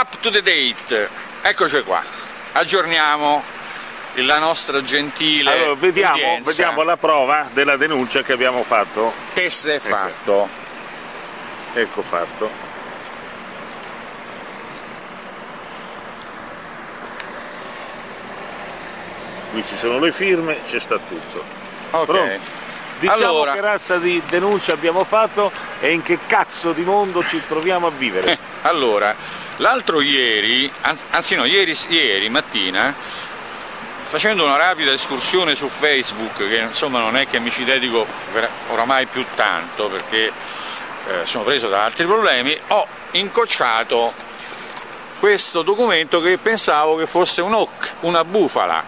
up to the date. Eccoci qua, aggiorniamo la nostra gentile vediamo la prova della denuncia che abbiamo fatto. Tessere fatto. Ecco fatto. Qui ci sono le firme, c'è sta tutto. Ok. Pronto? Diciamo allora, che razza di denuncia abbiamo fatto e in che cazzo di mondo ci troviamo a vivere. Allora, l'altro ieri, anzi no, ieri mattina, facendo una rapida escursione su Facebook, che insomma non è che mi ci dedico oramai più tanto perché sono preso da altri problemi, ho incocciato questo documento che pensavo che fosse un OC, una bufala.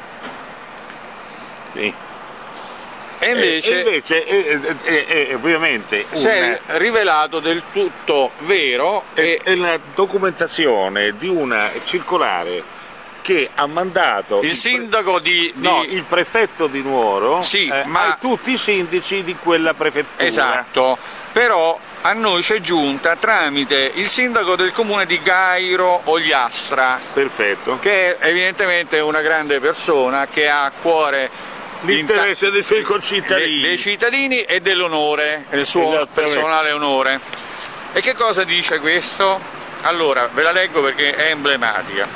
Sì. E invece è ovviamente si è rivelato del tutto vero. È la documentazione di una circolare che ha mandato il sindaco il prefetto di Nuoro, sì, ma a tutti i sindaci di quella prefettura. Esatto, però a noi c'è giunta tramite il sindaco del comune di Gairo Ogliastra. Perfetto. Che è evidentemente una grande persona che ha a cuore l'interesse dei suoi concittadini, dei cittadini e dell'onore, del suo personale onore. E che cosa dice questo? Allora, ve la leggo perché è emblematica.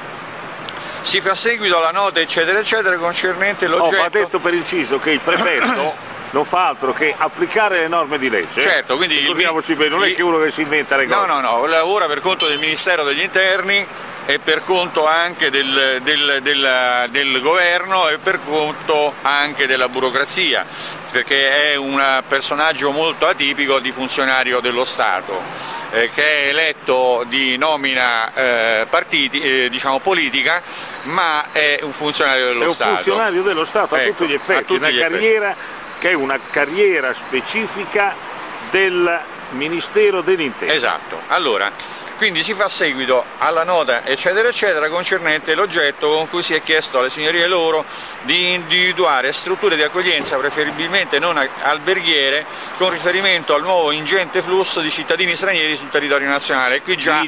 Si fa seguito alla nota eccetera eccetera concernente l'oggetto. Va detto per inciso che il prefetto non fa altro che applicare le norme di legge. Certo, quindi ricordiamoci bene, non è che uno che si inventa le cose. No, lavora per conto del Ministero degli Interni e per conto anche del governo e per conto anche della burocrazia, perché è un personaggio molto atipico di funzionario dello Stato, che è eletto di nomina diciamo politica, ma è un funzionario dello Stato. È un funzionario dello Stato, ecco, a tutti gli effetti, che è una carriera specifica del Ministero dell'Interno. Esatto. Allora, quindi si fa seguito alla nota eccetera eccetera concernente l'oggetto con cui si è chiesto alle signorie loro di individuare strutture di accoglienza preferibilmente non alberghiere con riferimento al nuovo ingente flusso di cittadini stranieri sul territorio nazionale. E qui già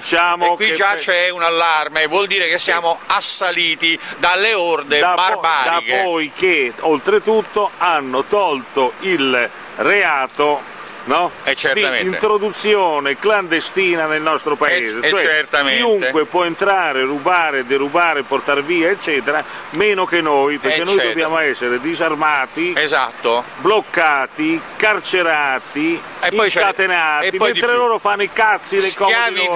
c'è un allarme, vuol dire che siamo assaliti dalle orde barbariche. Da poi che oltretutto hanno tolto il reato, no? Di introduzione clandestina nel nostro paese, chiunque può entrare, rubare, derubare, portare via eccetera, meno che noi, perché noi dobbiamo essere disarmati, bloccati, carcerati, incatenati, e poi mentre loro fanno i cazzi dei comodi loro,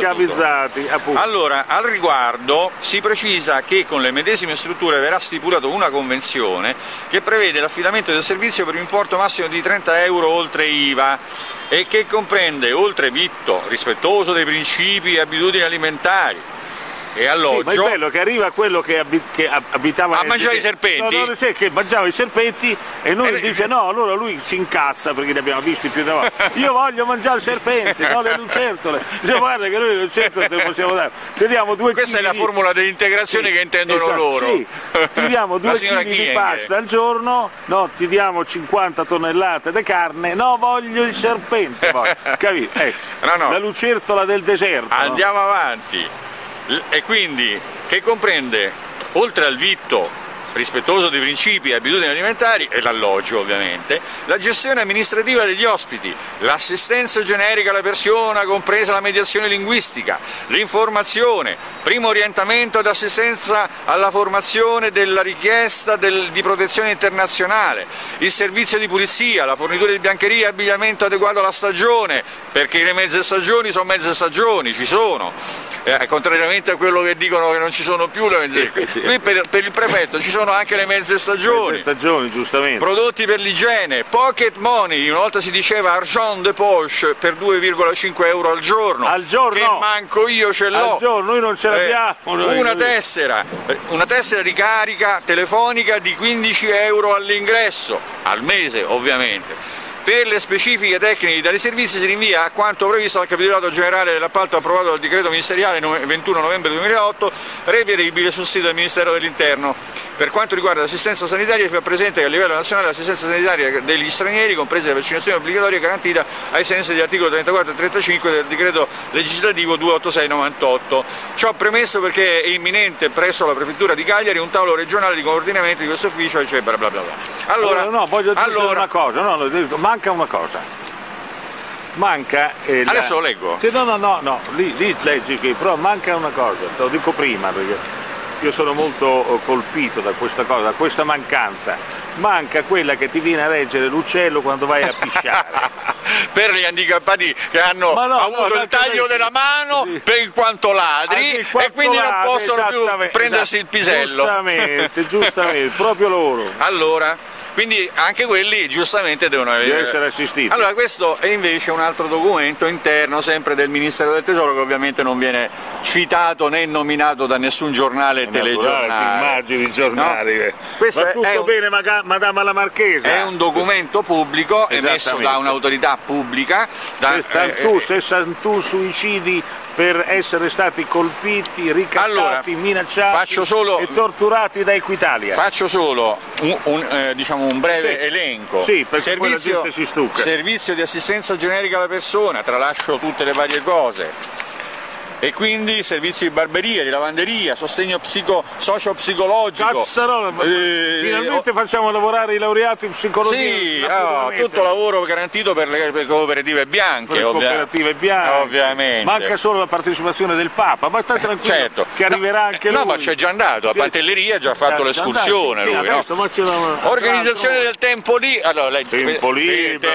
schiavizzati appunto. Allora, al riguardo si precisa che con le medesime strutture verrà stipulata una convenzione che prevede l'affidamento del servizio per un importo massimo di 30 € oltre IVA e che comprende oltrevitto, rispettoso dei principi e abitudini alimentari e alloggio. Sì, ma è bello che arriva quello che abitava a mangiare i serpenti, che mangiava i serpenti e noi dice no, allora lui si incazza perché ne abbiamo visti più di una volta. Io voglio mangiare i serpenti, no le lucertole. Cioè, guarda che noi le lucertole te le possiamo dare. Teniamo due Questa chili. È la formula dell'integrazione che intendono loro. Sì. Ti diamo 2 chili di pasta al giorno, no, ti diamo 50 tonnellate di carne, no voglio il serpente, capito? La lucertola del deserto. Andiamo avanti. E quindi che comprende oltre al vitto rispettoso dei principi e abitudini alimentari e l'alloggio ovviamente, la gestione amministrativa degli ospiti, l'assistenza generica alla persona compresa la mediazione linguistica, l'informazione, primo orientamento ed assistenza alla formazione della richiesta di protezione internazionale, il servizio di pulizia, la fornitura di biancheria e abbigliamento adeguato alla stagione, perché le mezze stagioni sono mezze stagioni, ci sono, contrariamente a quello che dicono che non ci sono più le mezze stagioni. Qui per il prefetto ci sono anche le mezze stagioni, giustamente. Prodotti per l'igiene, pocket money, una volta si diceva argent de poche per 2,5 € al giorno, che manco io ce l'ho, noi non ce l'abbiamo, una tessera ricarica telefonica di 15 € all'ingresso, al mese ovviamente. Per le specifiche tecniche di tali servizi si rinvia a quanto previsto dal capitolato generale dell'appalto approvato dal decreto ministeriale 21 novembre 2008, reperibile sul sito del Ministero dell'Interno. Per quanto riguarda l'assistenza sanitaria, si fa presente che a livello nazionale l'assistenza sanitaria degli stranieri, comprese la vaccinazione obbligatoria, è garantita ai sensi degli articoli 34 e 35 del decreto legislativo 286/98. Ciò premesso perché è imminente presso la Prefettura di Cagliari un tavolo regionale di coordinamento di questo ufficio, cioè bla bla bla. Allora, no, voglio dire una cosa, no, manca una cosa, manca... Adesso lo leggo. Sì, no, lì leggi, però manca una cosa, te lo dico prima, perché io sono molto colpito da questa cosa, da questa mancanza. Manca quella che ti viene a leggere l'uccello quando vai a pisciare. Per gli handicappati che hanno avuto il taglio della mano, sì, per in quanto ladri, e quindi non possono più prendersi il pisello. Giustamente, proprio loro. Allora... quindi anche quelli giustamente devono essere assistiti. Allora, questo è invece un altro documento interno, sempre del Ministero del Tesoro, che ovviamente non viene citato né nominato da nessun giornale e telegiornale. Immagini, giornali. No? Questo va tutto è bene, madama la Marchesa. È un documento pubblico emesso da un'autorità pubblica. 61 suicidi per essere stati colpiti, ricattati, minacciati e torturati da Equitalia. Faccio solo un breve elenco. Sì, perché servizio, poi la gente si stucca. Servizio di assistenza generica alla persona, tralascio tutte le varie cose. E quindi servizi di barberia, di lavanderia, sostegno socio-psicologico. Cazzarola, finalmente facciamo lavorare i laureati in psicologia. Sì, tutto lavoro garantito per le cooperative bianche. Per le cooperative bianche, ovviamente. Manca solo la partecipazione del Papa, ma state tranquillo, certo, che arriverà anche lui. No, ma c'è già andato, la Pantelleria ha già fatto l'escursione. Organizzazione del tempo libero. Allora,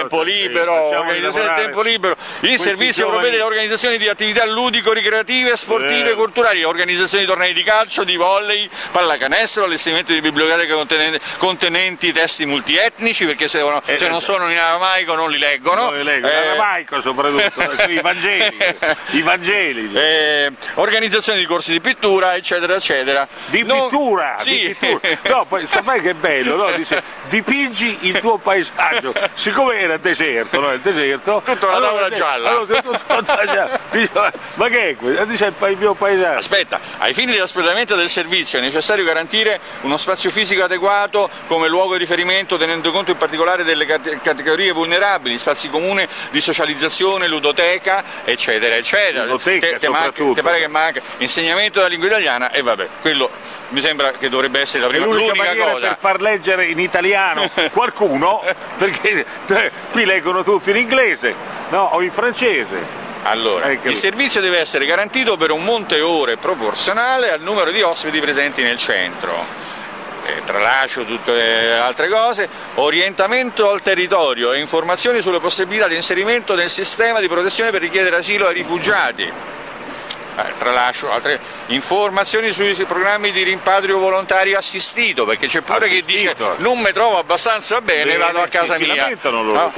organizzazione del tempo libero. I servizi europei delle organizzazioni di attività ludico-ricreative, sportive, culturali, organizzazione di tornei di calcio, di volley, pallacanestro, allestimento di biblioteche contenenti testi multietnici, perché se non sono in aramaico non li leggono. Non li leggono, in aramaico soprattutto, sui Vangeli, i Vangeli. Organizzazione di corsi di pittura, eccetera, eccetera. Di pittura? No, poi, sapete che è bello, no? Dice, dipingi il tuo paesaggio, siccome era deserto, no? Il deserto. Tutta una tavola gialla. Allora, ma che è? Dice il mio paesaggio. Aspetta, ai fini dell'espletamento del servizio è necessario garantire uno spazio fisico adeguato come luogo di riferimento, tenendo conto in particolare delle categorie vulnerabili, spazi comuni di socializzazione, ludoteca, eccetera, eccetera. Ludoteca, te pare che manca insegnamento della lingua italiana, e vabbè, quello mi sembra che dovrebbe essere la prima cosa. L'unica maniera per far leggere in italiano qualcuno, perché qui leggono tutti in inglese, no? O in francese. Allora, il servizio deve essere garantito per un monte ore proporzionale al numero di ospiti presenti nel centro. Tralascio tutte le altre cose. Orientamento al territorio e informazioni sulle possibilità di inserimento nel sistema di protezione per richiedere asilo ai rifugiati. Tralascio altre informazioni sui programmi di rimpatrio volontario assistito, perché c'è pure chi dice non mi trovo abbastanza bene, vado a casa mia, e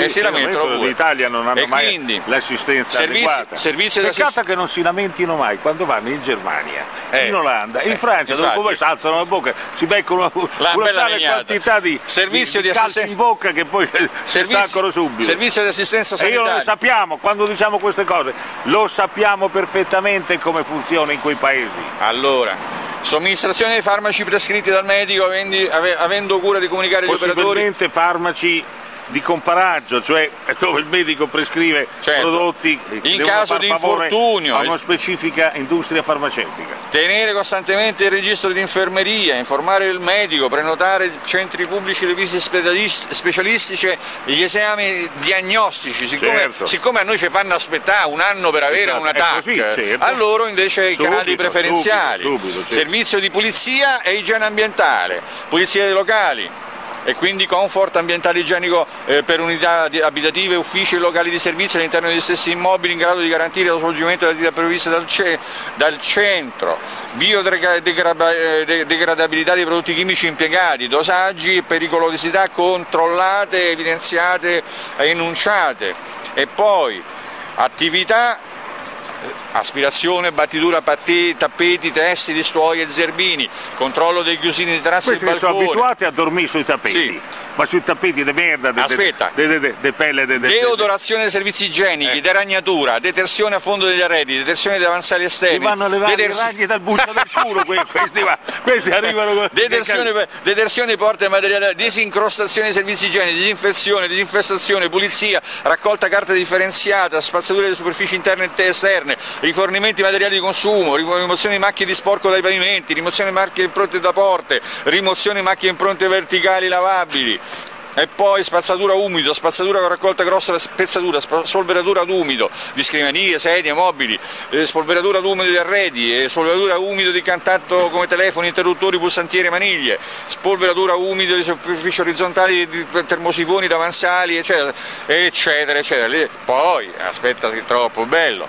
si lamentano loro. L'Italia non hanno mai l'assistenza adeguata. Peccato che non si lamentino mai quando vanno in Germania, in Olanda, in Francia, dove poi si alzano la bocca, si beccano una tale quantità di calci in bocca che poi si staccano subito. Servizio di assistenza sanitaria. E io lo sappiamo, quando diciamo queste cose lo sappiamo perfettamente come funziona in quei paesi. Allora, somministrazione dei farmaci prescritti dal medico avendo cura di comunicare agli operatori. Possibilmente farmaci di comparaggio, cioè dove il medico prescrive prodotti in caso di infortunio a una specifica industria farmaceutica. Tenere costantemente il registro di infermeria, informare il medico, prenotare centri pubblici, le visite specialistiche, gli esami diagnostici. Siccome a noi ci fanno aspettare un anno per avere una TAC, a loro invece i canali preferenziali, servizio di pulizia e igiene ambientale, pulizia dei locali, e quindi comfort ambientale igienico per unità abitative, uffici e locali di servizio all'interno degli stessi immobili in grado di garantire lo svolgimento delle attività previste dal centro, biodegradabilità dei prodotti chimici impiegati, dosaggi e pericolosità controllate, evidenziate e enunciate, e poi attività aspirazione, battitura, tappeti, tessili, stuoie e zerbini, controllo dei chiusini di terrazze e balconi. Questi sono abituati a dormire sui tappeti. Sì. ma sui tappeti di merda, di pelle, deodorazione dei servizi igienici, deragnatura, detersione a fondo degli arredi, detersione dei davanzali esterni. Ti vanno a levare i ragni dal buccio del culo, questi arrivano con... Detersione porte e materiale, disincrostazione dei servizi igienici, disinfezione, disinfestazione, pulizia, raccolta carta differenziata, spazzatura delle superfici interne e esterne, rifornimenti materiali di consumo, rimozione di macchie di sporco dai pavimenti, rimozione di macchie impronte da porte, rimozione di macchie impronte verticali lavabili. E poi spazzatura umido, spazzatura con raccolta grossa spezzatura, spolveratura ad umido di scrivanie, sedie, mobili, spolveratura ad umido di arredi, spolveratura umido di contatto come telefoni, interruttori, pulsantiere, maniglie, spolveratura umido di superfici orizzontali, di termosifoni, davanzali, eccetera, eccetera, eccetera. Poi, aspetta che è troppo bello,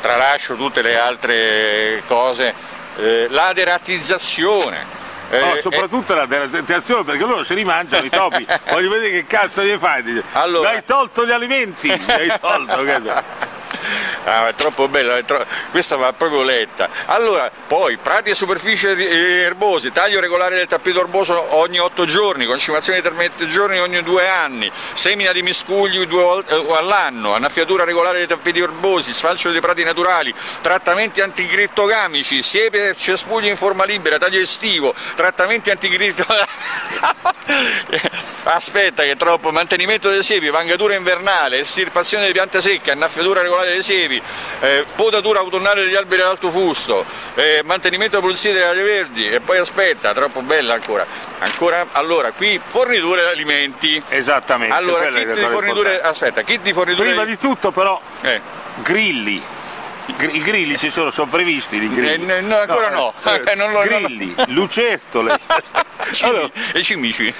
tralascio tutte le altre cose, la deratizzazione. No, soprattutto la deratizzazione, perché loro se li mangiano i topi. Voglio vedere che cazzo gli fai. Dice, allora... Hai tolto gli alimenti, hai tolto. Ah, è troppo bella, questa va proprio letta. Allora, poi prati e superfici erbose, taglio regolare del tappeto erboso ogni 8 giorni, concimazione di termiti giorni ogni 2 anni, semina di miscugli 2 volte all'anno, annaffiatura regolare dei tappeti erbosi, sfalcio dei prati naturali, trattamenti antigrittogamici, siepe e cespugli in forma libera, taglio estivo, trattamenti antigrittogamici. Aspetta che è troppo. Mantenimento delle siepi, vangatura invernale, estirpazione delle piante secche, annaffiatura regolare delle siepi, potatura autunnale degli alberi ad alto fusto, mantenimento della pulizia delle aree verdi. E poi aspetta, troppo bella ancora, allora qui forniture di alimenti. Esattamente. Allora kit di forniture, aspetta, kit di forniture. Prima di tutto però grilli. I grilli ci sono previsti? I grilli? No, ancora no. Grilli, lucertole. Allora, e cimici.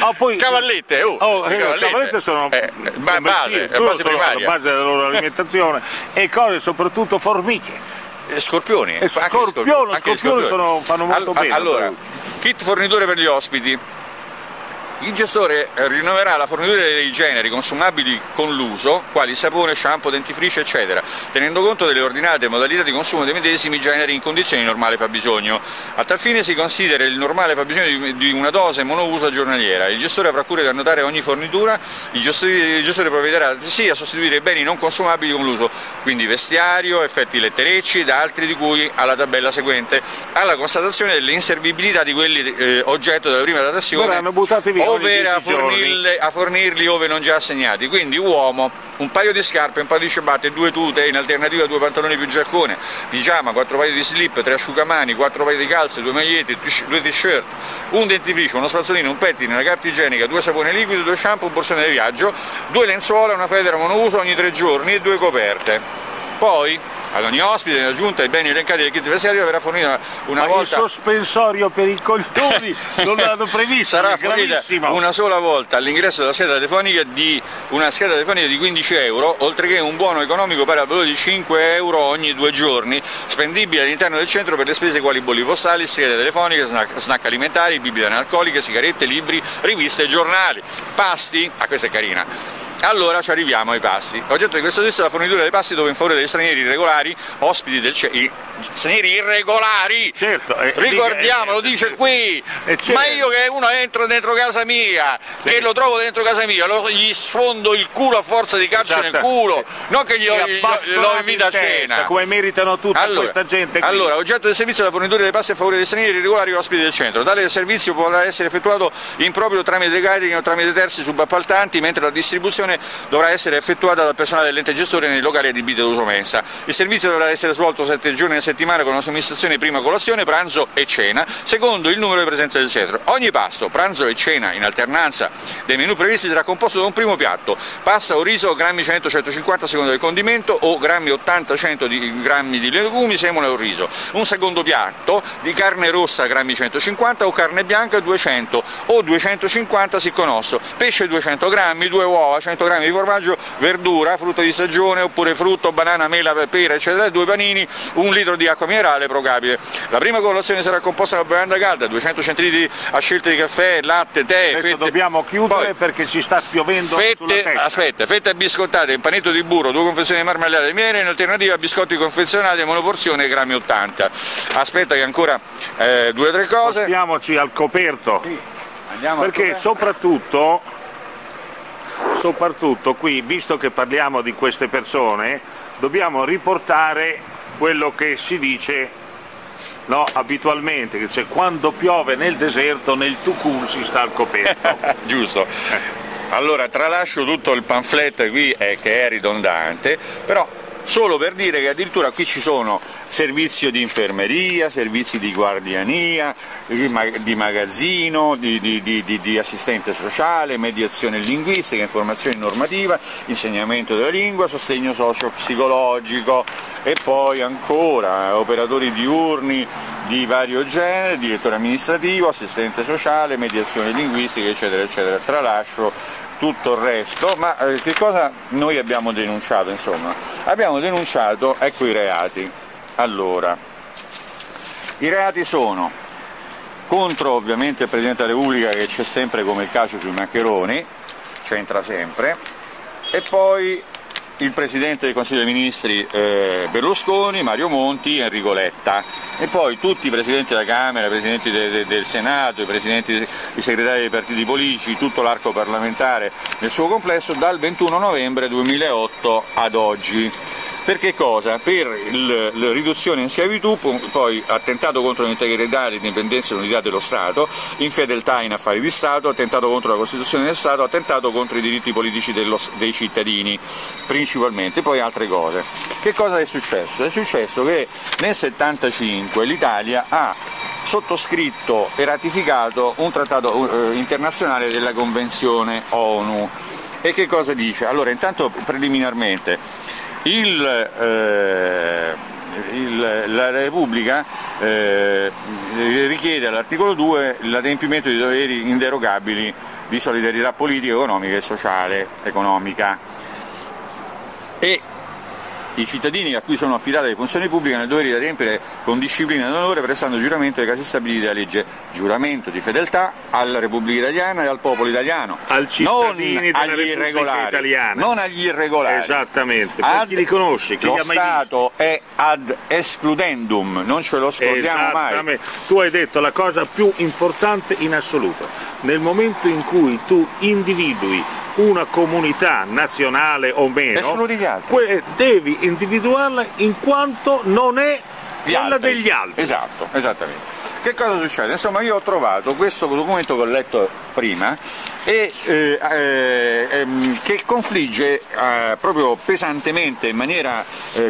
Oh, poi, cavallette, cavallette sono base primaria, base della loro alimentazione. E cose soprattutto formiche, scorpioni, scorpioni fanno molto bene. Allora, kit forniture per gli ospiti. Il gestore rinnoverà la fornitura dei generi consumabili con l'uso, quali sapone, shampoo, dentifricio, eccetera, tenendo conto delle ordinate modalità di consumo dei medesimi generi in condizioni di normale fabbisogno. A tal fine si considera il normale fabbisogno di una dose monouso giornaliera. Il gestore avrà cura di annotare ogni fornitura, il gestore provvederà altresì a sostituire i beni non consumabili con l'uso, quindi vestiario, effetti letterecci ed altri di cui alla tabella seguente, alla constatazione dell'inservibilità di quelli oggetto della prima datazione. Verranno buttati via. Ovvero a fornirli ove non già assegnati. Quindi uomo, un paio di scarpe, un paio di ciabatte, 2 tute, in alternativa 2 pantaloni più giaccone, pigiama, 4 paio di slip, 3 asciugamani, 4 paio di calze, 2 magliette, 2 t-shirt, un dentifricio, uno spazzolino, un pettine, una carta igienica, 2 sapone liquido, 2 shampoo, un borsone di viaggio, 2 lenzuola, una federa monouso ogni 3 giorni e 2 coperte. Poi ad ogni ospite, in aggiunta ai beni elencati del kit vestiario, verrà fornita una volta... il sospensorio per i coglioni non l'hanno previsto, sarà fornita una sola volta all'ingresso della scheda telefonica di €15, oltre che un buono economico pari al valore di €5 ogni 2 giorni, spendibile all'interno del centro per le spese quali bolli postali, schede telefoniche, snack alimentari, bibite analcoliche, sigarette, libri, riviste e giornali. Pasti? Ah, questa è carina. Allora ci arriviamo ai pasti. Oggetto di questa lista è la fornitura dei pasti dove in favore degli stranieri irregolari, ospiti del CEI, stranieri irregolari, certo, ricordiamolo, dice qui, certo. Ma io che uno entra dentro casa mia, sì, che lo trovo dentro casa mia, gli sfondo il culo a forza di calcio nel culo, sì, non che gli lo invita a cena, come meritano tutti. Allora, questa gente qui. Allora, oggetto del servizio è la fornitura dei pasti a favore degli stranieri irregolari e ospiti del centro. Tale servizio potrà essere effettuato in proprio tramite catering o tramite terzi subappaltanti, mentre la distribuzione dovrà essere effettuata dal personale dell'ente gestore nei locali adibiti ad uso mensa. Il servizio dovrà essere svolto 7 giorni a settimana con una somministrazione prima colazione, pranzo e cena, secondo il numero di presenza del centro. Ogni pasto, pranzo e cena in alternanza dei menù previsti sarà composto da un primo piatto, pasta o riso, grammi 100-150 a seconda del condimento, o grammi 80-100 di grammi di legumi, semola o riso. Un secondo piatto di carne rossa, grammi 150, o carne bianca 200 o 250 siccome osso, pesce 200 grammi, 2 uova, 100 grammi di formaggio, verdura, frutta di stagione oppure frutto, banana, mela, pera, eccetera, 2 panini, 1 litro di acqua minerale pro capite. La prima colazione sarà composta da bevanda calda, 200 centilitri a scelta di caffè, latte, tè. Adesso fette... dobbiamo chiudere. Poi, perché ci sta piovendo sulla testa. Aspetta, fette biscottate, un panetto di burro, 2 confezioni di marmellata di miele, in alternativa biscotti confezionati, monoporzione, grammi 80. Aspetta che ancora 2 o 3 cose. Spostiamoci al coperto. Sì. Perché soprattutto qui, visto che parliamo di queste persone, dobbiamo riportare quello che si dice, no, abitualmente, che cioè, quando piove nel deserto nel Tukun si sta al coperto. Giusto. Allora tralascio tutto il pamphlet qui che è ridondante, però solo per dire che addirittura qui ci sono servizio di infermeria, servizi di guardiania, di magazzino, di assistente sociale, mediazione linguistica, informazione normativa, insegnamento della lingua, sostegno socio-psicologico e poi ancora operatori diurni di vario genere, direttore amministrativo, assistente sociale, mediazione linguistica, eccetera, eccetera. Tralascio tutto il resto, ma che cosa noi abbiamo denunciato, insomma? Abbiamo denunciato, ecco, i reati. Allora, i reati sono contro ovviamente il Presidente della Repubblica, che c'è sempre come il caso sui maccheroni, c'entra sempre, e poi il Presidente del Consiglio dei Ministri Berlusconi, Mario Monti, Enrico Letta, e poi tutti i Presidenti della Camera, i Presidenti del Senato, i Presidenti, i Segretari dei partiti politici, tutto l'arco parlamentare nel suo complesso dal 21 novembre 2008 ad oggi. Per che cosa? Per la riduzione in schiavitù, poi attentato contro l'integrità, l'indipendenza e l'unità dello Stato, infedeltà in affari di Stato, attentato contro la Costituzione del Stato, attentato contro i diritti politici dei cittadini, principalmente, poi altre cose. Che cosa è successo? È successo che nel 1975 l'Italia ha sottoscritto e ratificato un trattato internazionale della Convenzione ONU. E che cosa dice? Allora, intanto preliminarmente, la Repubblica richiede all'articolo 2 l'adempimento di doveri inderogabili di solidarietà politica, economica e sociale, economica, e i cittadini a cui sono affidate le funzioni pubbliche hanno il dovere di adempiere con disciplina ed onore, prestando giuramento ai casi stabiliti dalla legge, giuramento di fedeltà alla Repubblica Italiana e al popolo italiano, al cittadini non agli irregolari, non agli irregolari, esattamente, chi li conosce, chi li ha mai Stato visto? È ad excludendum, non ce lo scordiamo mai. Tu hai detto la cosa più importante in assoluto: nel momento in cui tu individui una comunità nazionale o meno, devi individuarla in quanto non è quella degli altri. Esatto, esattamente. Che cosa succede? Insomma, io ho trovato questo documento che ho letto prima e che confligge proprio pesantemente, in maniera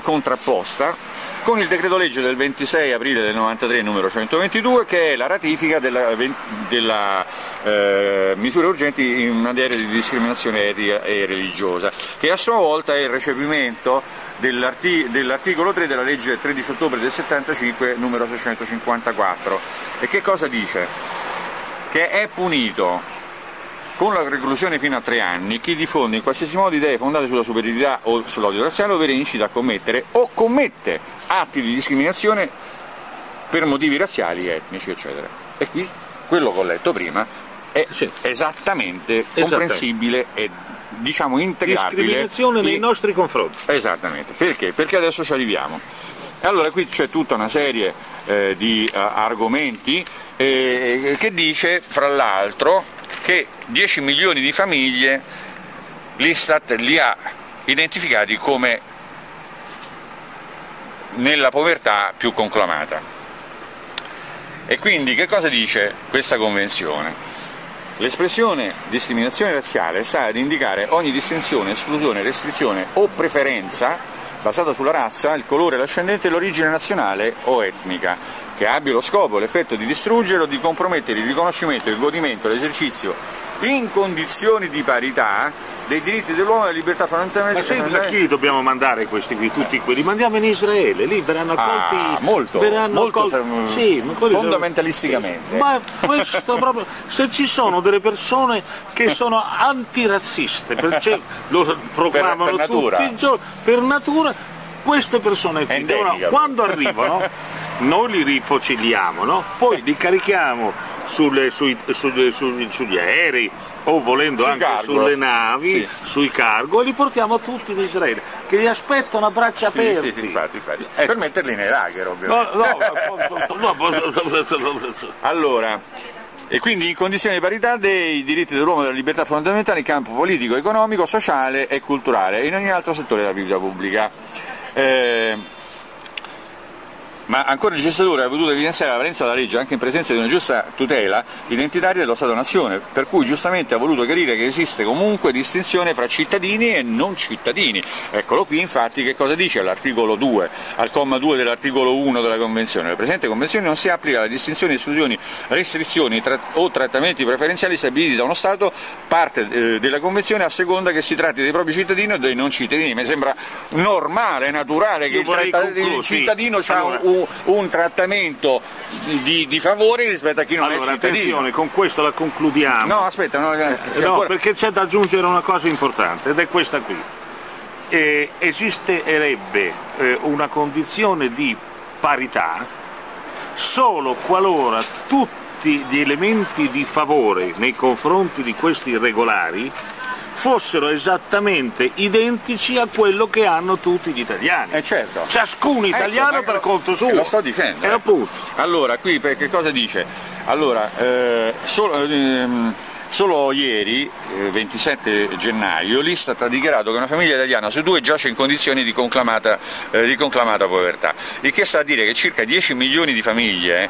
contrapposta, con il decreto legge del 26 aprile del 93 numero 122, che è la ratifica della misura urgente in materia di discriminazione etica e religiosa, che a sua volta è il recepimento dell'articolo 3 della legge 13 ottobre del 75 numero 654. E che cosa dice? Che è punito con la reclusione fino a 3 anni chi diffonde in qualsiasi modo idee fondate sulla superiorità o sull'odio razziale, ovvero incita a commettere o commette atti di discriminazione per motivi razziali, etnici, eccetera. E qui quello che ho letto prima è esattamente comprensibile e, diciamo, integrabile. Discriminazione nei nostri confronti. Esattamente. Perché? Perché adesso ci arriviamo. Allora, qui c'è tutta una serie di argomenti che dice, fra l'altro, che 10 milioni di famiglie l'Istat li ha identificati come nella povertà più conclamata. E quindi che cosa dice questa Convenzione? L'espressione discriminazione razziale sta ad indicare ogni distinzione, esclusione, restrizione o preferenza basata sulla razza, il colore, l'ascendente e l'origine nazionale o etnica, che abbia lo scopo e l'effetto di distruggere o di compromettere il riconoscimento, il godimento, l'esercizio in condizioni di parità dei diritti dell'uomo e della libertà fondamentale. Ma senti, da chi dobbiamo mandare questi qui? Tutti quelli? Li mandiamo in Israele, lì verranno accolti fondamentalisticamente. Ma questo proprio, se ci sono delle persone che sono antirazziste, perché lo proclamano tutti i giorni, per natura, queste persone qui devono, quando arrivano, noi li rifociliamo, no? Poi li carichiamo sugli aerei o, volendo, anche sulle navi, sui cargo, e li portiamo tutti in Israele, che li aspettano a braccia aperte. Sì, infatti. Per metterli nei lager, ovviamente. Allora, e quindi in condizioni di parità dei diritti dell'uomo e della libertà fondamentali in campo politico, economico, sociale e culturale e in ogni altro settore della vita pubblica. Ma ancora il legislatore ha voluto evidenziare la valenza della legge anche in presenza di una giusta tutela identitaria dello Stato-Nazione, per cui giustamente ha voluto chiarire che esiste comunque distinzione fra cittadini e non cittadini. Eccolo qui infatti che cosa dice all'articolo 2, al comma 2 dell'articolo 1 della Convenzione. La presente Convenzione non si applica alla distinzione, esclusioni, restrizioni o trattamenti preferenziali stabiliti da uno Stato parte della Convenzione a seconda che si tratti dei propri cittadini o dei non cittadini. Mi sembra normale, naturale che il cittadino c'ha un trattamento di favore rispetto a chi non è cittadino. Attenzione, con questo la concludiamo. No, aspetta, ancora... perché c'è da aggiungere una cosa importante ed è questa qui. Esisterebbe una condizione di parità solo qualora tutti gli elementi di favore nei confronti di questi irregolari fossero esattamente identici a quello che hanno tutti gli italiani. Certo. Ciascun italiano per conto suo. Lo sto dicendo. Allora, qui che cosa dice? Allora, solo ieri, 27 gennaio, l'Istat ha dichiarato che una famiglia italiana su due giace in condizioni di conclamata povertà, il che sta a dire che circa 10 milioni di famiglie,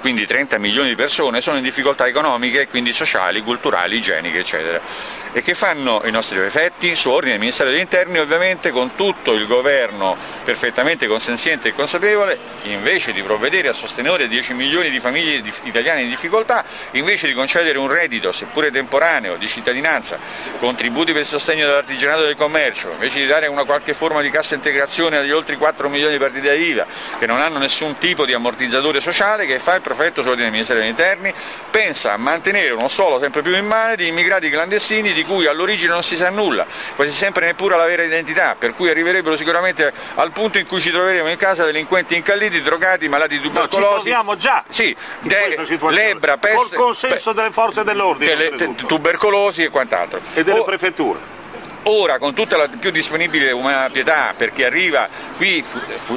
quindi 30 milioni di persone, sono in difficoltà economiche, quindi sociali, culturali, igieniche, eccetera. E che fanno i nostri prefetti? Su ordine del Ministero degli Interni, ovviamente, con tutto il governo perfettamente consenziente e consapevole, che invece di provvedere a sostenere 10 milioni di famiglie italiane in difficoltà, invece di concedere un reddito, seppure temporaneo, di cittadinanza, contributi per il sostegno dell'artigianato e del commercio, invece di dare una qualche forma di cassa integrazione agli oltre 4 milioni di partite IVA che non hanno nessun tipo di ammortizzatore sociale, che fa il prefetto su ordine del Ministero degli Interni, pensa a mantenere uno suolo sempre più immane di immigrati clandestini di cui all'origine non si sa nulla, quasi sempre neppure la vera identità, per cui arriverebbero sicuramente al punto in cui ci troveremo in casa delinquenti incalliti, drogati, malati di tubercolosi. No, ci troviamo già in questa situazione, lebbra, peste, col consenso delle forze dell'ordine, tubercolosi e quant'altro. E delle prefetture. Ora, con tutta la più disponibile umana pietà, perché arriva qui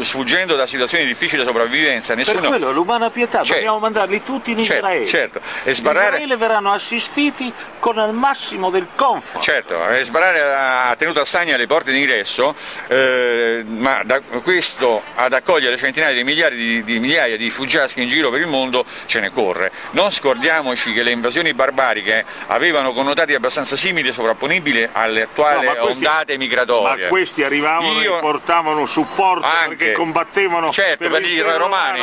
sfuggendo da situazioni di difficile sopravvivenza, nessuno... Per quello, l'umana pietà, dobbiamo mandarli tutti in Israele. Certo, e sbarrare... In Israele verranno assistiti con il massimo del comfort. Certo, e sbarrare a tenuta stagna le porte d'ingresso, ma da questo ad accogliere centinaia di migliaia di fuggiaschi in giro per il mondo ce ne corre. Non scordiamoci che le invasioni barbariche avevano connotati abbastanza simili e sovrapponibili alle attuali ondate migratorie. Ma questi arrivavano e portavano supporto anche, perché combattevano per i romani.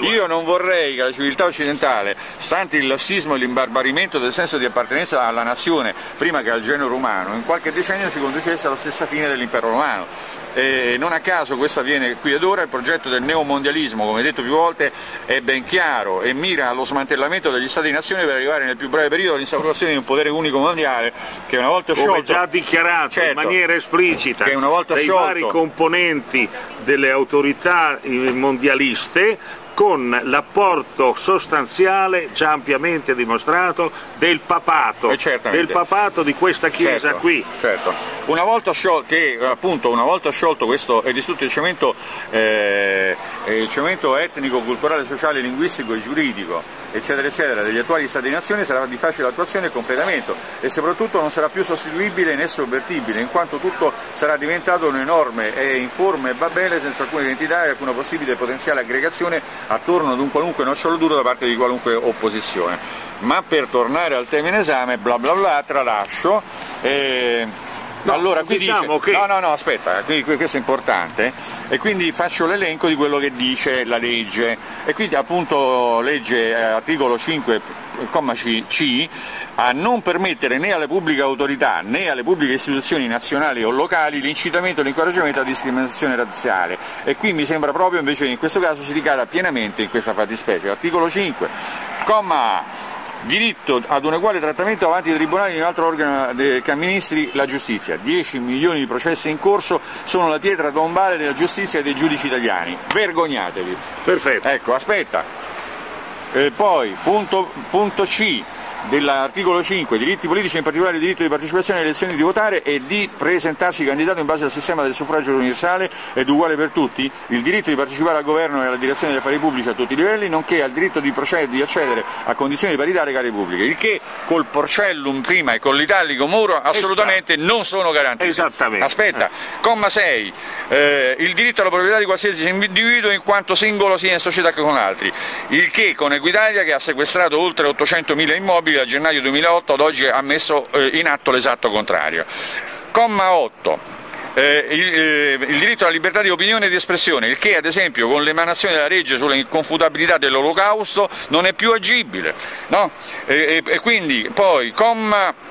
Io non vorrei che la civiltà occidentale, stante il lassismo e l'imbarbarimento del senso di appartenenza alla nazione prima che al genere umano, in qualche decennio ci conducesse alla stessa fine dell'impero romano. E non a caso questo avviene qui ed ora. Il progetto del neomondialismo, come detto più volte, è ben chiaro e mira allo smantellamento degli Stati-nazione per arrivare nel più breve periodo all'instaurazione di un potere unico mondiale che una volta sciolto, come già dichiarato in maniera esplicita, che una volta dai vari componenti delle autorità mondialiste, con l'apporto sostanziale già ampiamente dimostrato del papato, di questa chiesa qui. Una volta sciolto, questo e distrutto il cemento etnico, culturale, sociale, linguistico e giuridico, eccetera, eccetera, degli attuali Stati di Nazione, sarà di facile attuazione e completamento e soprattutto non sarà più sostituibile né sovvertibile, in quanto tutto sarà diventato un enorme e informe babele senza alcuna identità e alcuna possibile potenziale aggregazione attorno ad un qualunque nocciolo duro da parte di qualunque opposizione. Ma per tornare al tema in esame, bla bla bla, tralascio. No, allora qui diciamo dice, aspetta, questo è importante e quindi faccio l'elenco di quello che dice la legge e quindi appunto legge articolo 5, comma C, a non permettere né alle pubbliche autorità né alle pubbliche istituzioni nazionali o locali l'incitamento e l'incoraggiamento alla discriminazione razziale, e qui mi sembra proprio invece che in questo caso si ricada pienamente in questa fattispecie. Articolo 5, comma A. Diritto ad un uguale trattamento davanti ai tribunali di un altro organo che amministri la giustizia. 10 milioni di processi in corso sono la pietra tombale della giustizia e dei giudici italiani. Vergognatevi. Perfetto. Ecco, aspetta. Poi, punto C. dell'articolo 5, diritti politici, in particolare il diritto di partecipazione alle elezioni, di votare e di presentarsi candidato in base al sistema del suffragio universale ed uguale per tutti, il diritto di partecipare al governo e alla direzione degli affari pubblici a tutti i livelli, nonché al diritto di accedere a condizioni di parità alle gare pubbliche, il che col porcellum prima e con l'italico muro assolutamente non sono garantiti. Esattamente. Aspetta, comma 6, il diritto alla proprietà di qualsiasi individuo in quanto singolo sia in società che con altri, il che con Equitalia, che ha sequestrato oltre 800.000 immobili da gennaio 2008 ad oggi, ha messo in atto l'esatto contrario. Comma 8. Il diritto alla libertà di opinione e di espressione, il che ad esempio con l'emanazione della legge sulla inconfutabilità dell'olocausto non è più agibile, no? E quindi poi comma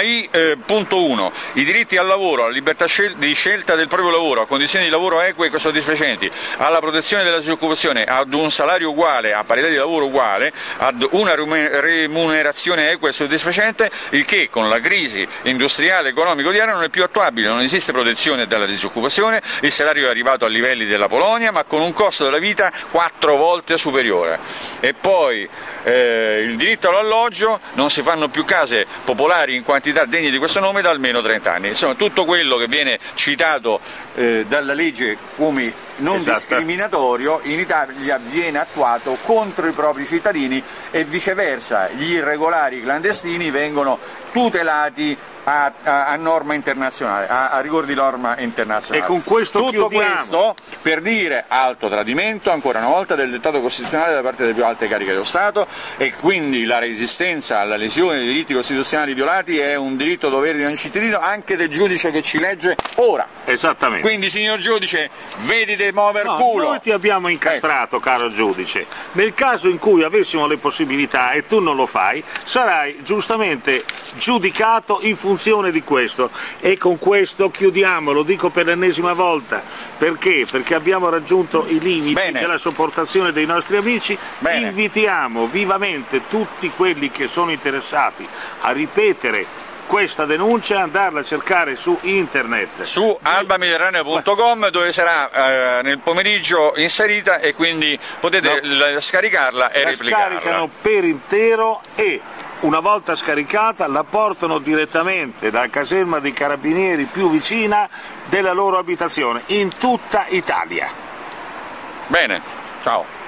I, punto 1, i diritti al lavoro, alla libertà di scelta del proprio lavoro, a condizioni di lavoro eque e soddisfacenti, alla protezione della disoccupazione, ad un salario uguale, a parità di lavoro uguale, ad una remunerazione equa e soddisfacente, il che con la crisi industriale e economica odierna non è più attuabile, non esiste protezione dalla disoccupazione, il salario è arrivato a livelli della Polonia ma con un costo della vita 4 volte superiore. E poi il diritto all'alloggio, non si fanno più case popolari in quantità degne di questo nome da almeno 30 anni. Insomma, tutto quello che viene citato dalla legge come non discriminatorio in Italia viene attuato contro i propri cittadini e viceversa, gli irregolari clandestini vengono tutelati a norma internazionale, a rigor di norma internazionale. E con questo tutto chiudiamo. Questo per dire alto tradimento ancora una volta del dettato costituzionale da parte delle più alte cariche dello Stato, e quindi la resistenza alla lesione dei diritti costituzionali violati è un diritto dovere di ogni cittadino, anche del giudice che ci legge ora. Esattamente. Quindi signor giudice, vedete mover culo. Noi ti abbiamo incastrato, caro giudice. Nel caso in cui avessimo le possibilità e tu non lo fai, sarai giustamente giudicato in funzione di questo. E con questo chiudiamo, lo dico per l'ennesima volta, perché? Perché abbiamo raggiunto i limiti della sopportazione dei nostri amici. Invitiamo vivamente tutti quelli che sono interessati a ripetere questa denuncia, andarla a cercare su internet, su albamediterranea.com, dove sarà nel pomeriggio inserita, e quindi potete scaricarla e replicarla. La scaricano per intero e una volta scaricata la portano direttamente dalla caserma dei carabinieri più vicina della loro abitazione, in tutta Italia. Bene, ciao.